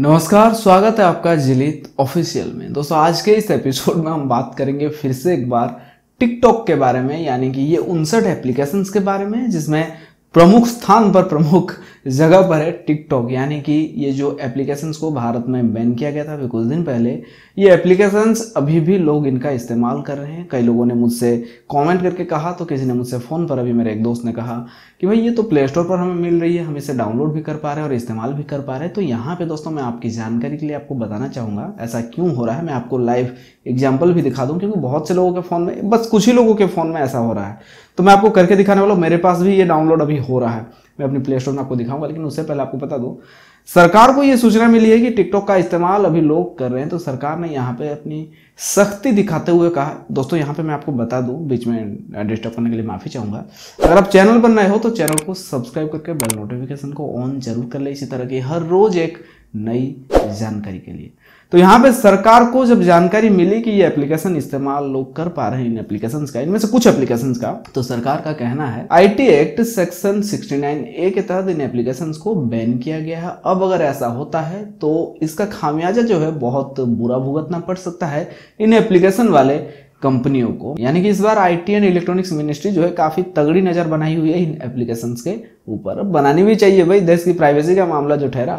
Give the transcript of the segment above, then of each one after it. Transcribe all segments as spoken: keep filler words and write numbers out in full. नमस्कार, स्वागत है आपका जिलित ऑफिशियल में। दोस्तों, आज के इस एपिसोड में हम बात करेंगे फिर से एक बार टिकटॉक के बारे में, यानी कि ये उनसठ एप्लीकेशंस के बारे में जिसमें प्रमुख स्थान पर, प्रमुख जगह पर है टिकटॉक। यानी कि ये जो एप्लीकेशंस को भारत में बैन किया गया था अभी कुछ दिन पहले, ये एप्लीकेशंस अभी भी लोग इनका इस्तेमाल कर रहे हैं। कई लोगों ने मुझसे कमेंट करके कहा, तो किसी ने मुझसे फ़ोन पर, अभी मेरे एक दोस्त ने कहा कि भाई ये तो प्ले स्टोर पर हमें मिल रही है, हम इसे डाउनलोड भी कर पा रहे हैं और इस्तेमाल भी कर पा रहे हैं। तो यहाँ पर दोस्तों मैं आपकी जानकारी के लिए आपको बताना चाहूँगा ऐसा क्यों हो रहा है। मैं आपको लाइव एग्जाम्पल भी दिखा दूँ, क्योंकि बहुत से लोगों के फ़ोन में, बस कुछ ही लोगों के फ़ोन में ऐसा हो रहा है, तो मैं आपको करके दिखाने वाला हूँ। मेरे पास भी ये डाउनलोड अभी हो रहा है, मैं अपनी प्ले स्टोर में आपको दिखाऊंगा। लेकिन उससे पहले आपको बता दूं, सरकार को ये सूचना मिली है कि टिकटॉक का इस्तेमाल अभी लोग कर रहे हैं, तो सरकार ने यहाँ पे अपनी सख्ती दिखाते हुए कहा। दोस्तों यहाँ पे मैं आपको बता दूं, बीच में डिस्टर्ब करने के लिए माफी चाहूंगा। अगर आप चैनल पर नए हो तो चैनल को सब्सक्राइब करके बेल नोटिफिकेशन को ऑन जरूर कर ले, इसी तरह की हर रोज एक नई जानकारी के लिए। तो यहाँ पे सरकार को जब जानकारी मिली कि ये एप्लीकेशन इस्तेमाल लोग कर पा रहे हैं, इन एप्लीकेशंस का, इनमें से कुछ एप्लीकेशंस का, तो सरकार का कहना है आईटी एक्ट सेक्शन उनहत्तर ए के तहत इन एप्लीकेशंस को बैन किया गया है। अब अगर ऐसा होता है तो इसका खामियाजा जो है बहुत बुरा भुगतना पड़ सकता है इन एप्लीकेशन वाले कंपनियों को। यानी कि इस बार आईटी एंड इलेक्ट्रॉनिक्स मिनिस्ट्री जो है काफी तगड़ी नजर बनाई हुई है इन एप्लीकेशंस के ऊपर। बनानी भी चाहिए भाई, देश की प्राइवेसी का मामला जो ठहरा।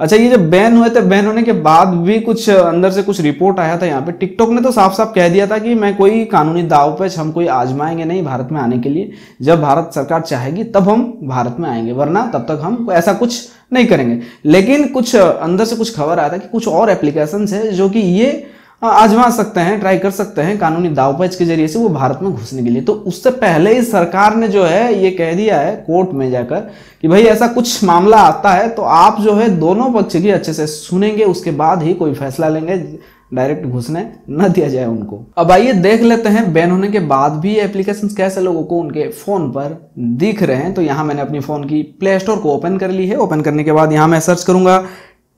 अच्छा, ये जब बैन हुए थे, बैन होने के बाद भी कुछ अंदर से कुछ रिपोर्ट आया था। यहाँ पे टिकटॉक ने तो साफ साफ कह दिया था कि मैं कोई कानूनी दाव पेच, हम कोई आजमाएंगे नहीं भारत में आने के लिए। जब भारत सरकार चाहेगी तब हम भारत में आएंगे, वरना तब तक हम ऐसा कुछ नहीं करेंगे। लेकिन कुछ अंदर से कुछ खबर आया था कि कुछ और एप्लीकेशंस है जो कि ये आजमा सकते हैं, ट्राई कर सकते हैं कानूनी दावपेच के जरिए से वो भारत में घुसने के लिए। तो उससे पहले ही सरकार ने जो है ये कह दिया है कोर्ट में जाकर कि भाई ऐसा कुछ मामला आता है तो आप जो है दोनों पक्ष की अच्छे से सुनेंगे, उसके बाद ही कोई फैसला लेंगे, डायरेक्ट घुसने न दिया जाए उनको। अब आइए देख लेते हैं बैन होने के बाद भी एप्लीकेशंस कैसे लोगों को उनके फोन पर दिख रहे हैं। तो यहाँ मैंने अपनी फोन की प्ले स्टोर को ओपन कर ली है। ओपन करने के बाद यहाँ मैं सर्च करूंगा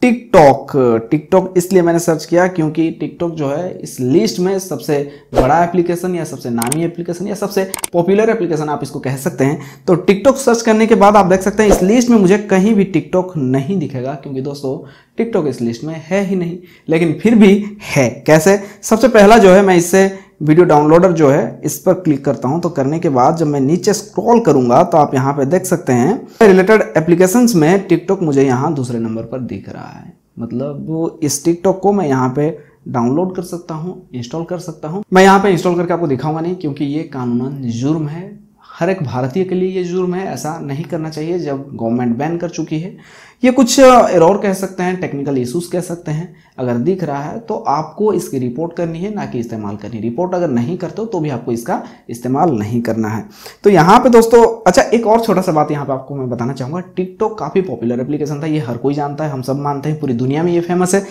टिकटॉक। टिकटॉक इसलिए मैंने सर्च किया क्योंकि टिकटॉक जो है इस लिस्ट में सबसे बड़ा एप्लीकेशन या सबसे नामी एप्लीकेशन या सबसे पॉपुलर एप्लीकेशन आप इसको कह सकते हैं। तो टिकटॉक सर्च करने के बाद आप देख सकते हैं इस लिस्ट में मुझे कहीं भी टिकटॉक नहीं दिखेगा, क्योंकि दोस्तों टिकटॉक इस लिस्ट में है ही नहीं। लेकिन फिर भी है, कैसे? सबसे पहला जो है मैं इससे वीडियो डाउनलोडर जो है इस पर क्लिक करता हूं। तो करने के बाद जब मैं नीचे स्क्रॉल करूंगा तो आप यहां पे देख सकते हैं रिलेटेड एप्लीकेशंस में टिकटॉक मुझे यहां दूसरे नंबर पर दिख रहा है। मतलब वो इस टिकटॉक को मैं यहां पे डाउनलोड कर सकता हूं, इंस्टॉल कर सकता हूं। मैं यहां पे इंस्टॉल करके आपको दिखाऊंगा नहीं, क्योंकि ये कानूनन जुर्म है, हर एक भारतीय के लिए ये जुर्म है, ऐसा नहीं करना चाहिए जब गवर्नमेंट बैन कर चुकी है। ये कुछ एरर कह सकते हैं, टेक्निकल इश्यूज कह सकते हैं। अगर दिख रहा है तो आपको इसकी रिपोर्ट करनी है, ना कि इस्तेमाल करनी। रिपोर्ट अगर नहीं करते हो तो भी आपको इसका इस्तेमाल नहीं करना है। तो यहाँ पे दोस्तों, अच्छा एक और छोटा सा बात यहाँ पे आपको मैं बताना चाहूँगा। टिकटॉक काफ़ी पॉपुलर एप्लीकेशन था, ये हर कोई जानता है, हम सब मानते हैं, पूरी दुनिया में ये फेमस है।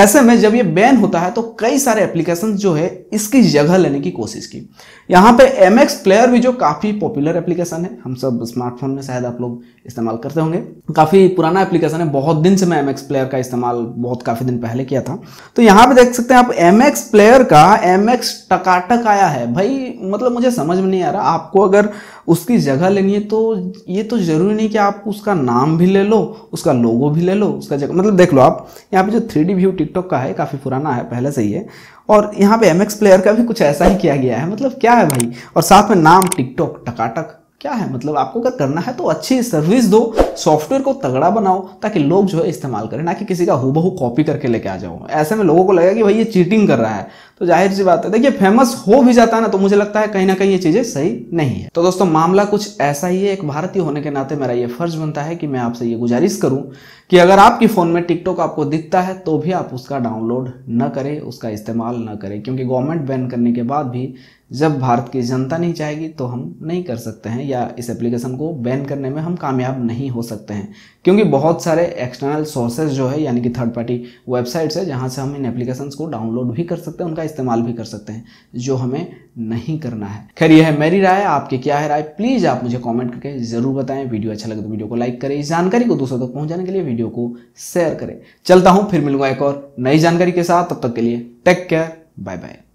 ऐसे में जब ये बैन होता है तो कई सारे एप्लीकेशन जो है इसकी जगह लेने की कोशिश की। यहाँ पे एम एक्स प्लेयर भी जो काफ़ी पॉपुलर एप्लीकेशन है, हम सब स्मार्टफोन में शायद आप लोग इस्तेमाल करते होंगे, काफ़ी पुराना एप्लीकेशन है। बहुत दिन से मैं एम एक्स प्लेयर का इस्तेमाल बहुत काफ़ी दिन पहले किया था। तो यहाँ पे देख सकते हैं आप एम एक्स प्लेयर का एम एक्स टकाटक आया है। भाई मतलब मुझे समझ में नहीं आ रहा, आपको अगर उसकी जगह लेनी है तो ये तो जरूरी नहीं कि आप उसका नाम भी ले लो, उसका लोगो भी ले लो, उसका जगह। मतलब देख लो आप यहाँ पे जो थ्री डी व्यू टिकटॉक का है काफ़ी पुराना है, पहले से ही है, और यहाँ पे एम एक्स प्लेयर का भी कुछ ऐसा ही किया गया है। मतलब क्या है भाई, और साथ में नाम टिकटॉक टकाटक, क्या है? मतलब आपको अगर करना है तो अच्छी सर्विस दो, सॉफ्टवेयर को तगड़ा बनाओ ताकि लोग जो है इस्तेमाल करें, ना कि किसी का हूबहू कॉपी करके लेके आ जाओ। ऐसे में लोगों को लगेगा कि भाई ये चीटिंग कर रहा है, तो जाहिर सी बात है। देखिए फेमस हो भी जाता है ना, तो मुझे लगता है कहीं ना कहीं ये चीज़ें सही नहीं है। तो दोस्तों मामला कुछ ऐसा ही है। एक भारतीय होने के नाते मेरा ये फर्ज बनता है कि मैं आपसे ये गुजारिश करूं कि अगर आपके फ़ोन में टिकटॉक आपको दिखता है तो भी आप उसका डाउनलोड न करें, उसका इस्तेमाल न करें, क्योंकि गवर्नमेंट बैन करने के बाद भी जब भारत की जनता नहीं चाहेगी तो हम नहीं कर सकते हैं, या इस एप्लीकेशन को बैन करने में हम कामयाब नहीं हो सकते हैं, क्योंकि बहुत सारे एक्सटर्नल सोर्सेज जो है, यानी कि थर्ड पार्टी वेबसाइट्स है जहाँ से हम इन एप्लीकेशंस को डाउनलोड भी कर सकते हैं, उनका इस्तेमाल भी कर सकते हैं, जो हमें नहीं करना है। खैर यह है मेरी राय, आपकी क्या है राय, प्लीज़ आप मुझे कमेंट करके जरूर बताएं। वीडियो अच्छा लगे तो वीडियो को लाइक करें, इस जानकारी को दूसरों तक पहुंचाने के लिए वीडियो को शेयर करें। चलता हूं, फिर मिलूंगा एक और नई जानकारी के साथ। तब तक के लिए टेक केयर, बाय बाय।